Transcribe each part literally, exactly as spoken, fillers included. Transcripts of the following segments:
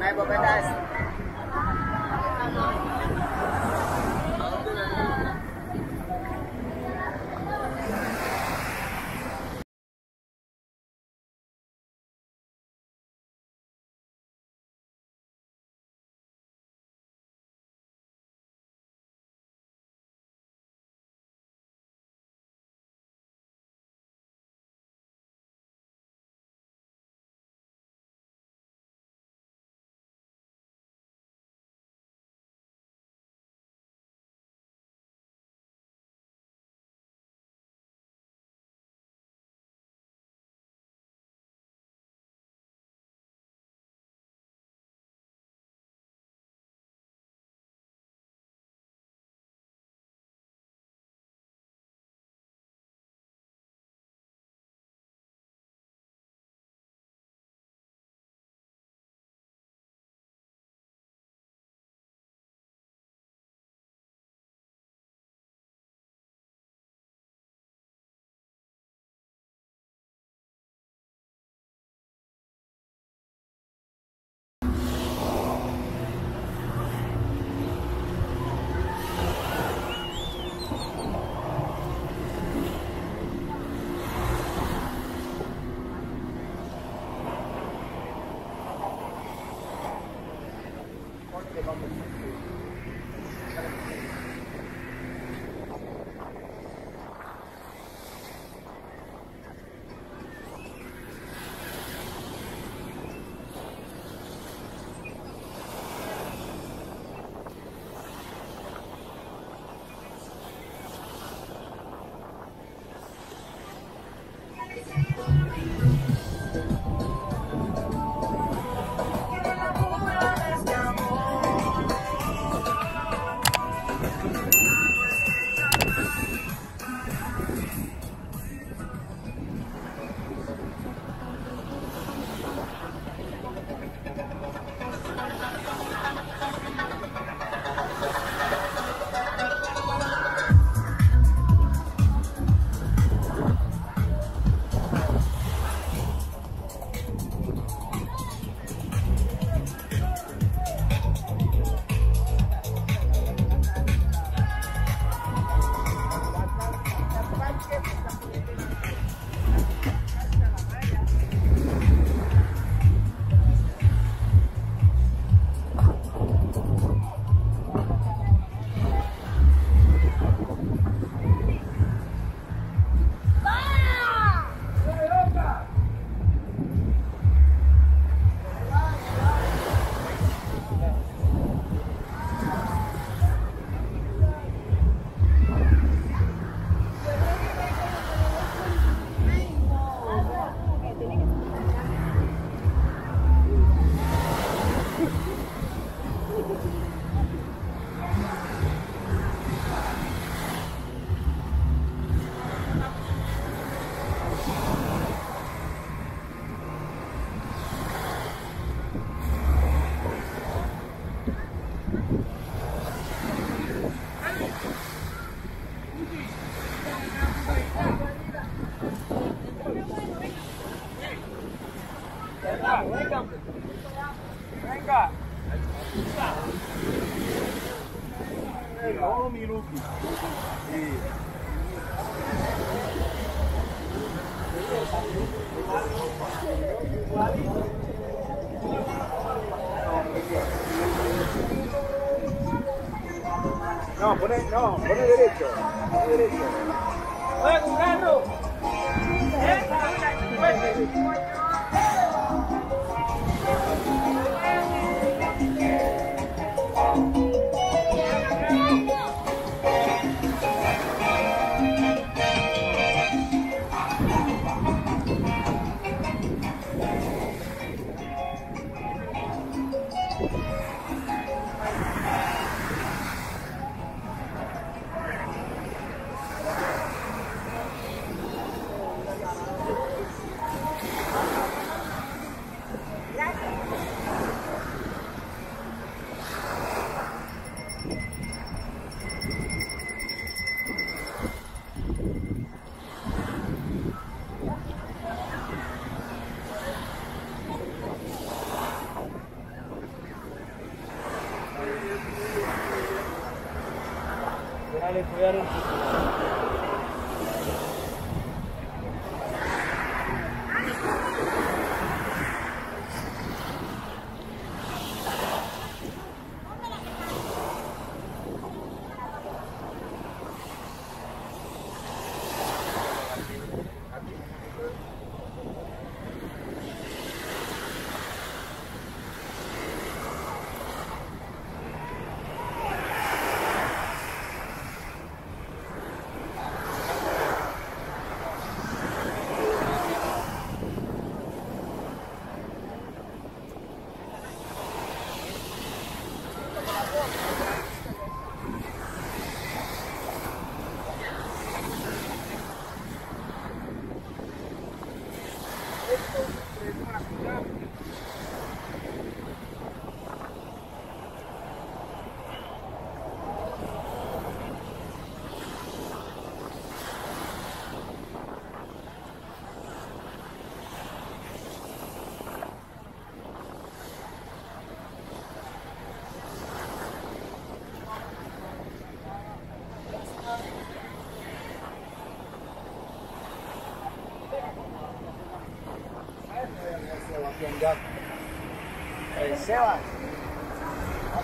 Naik bapak das. No, pone, no, pone derecho, pone derecho. ¡Vaya, un carro! ¡Eh! عليك ويا رب.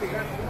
Gracias.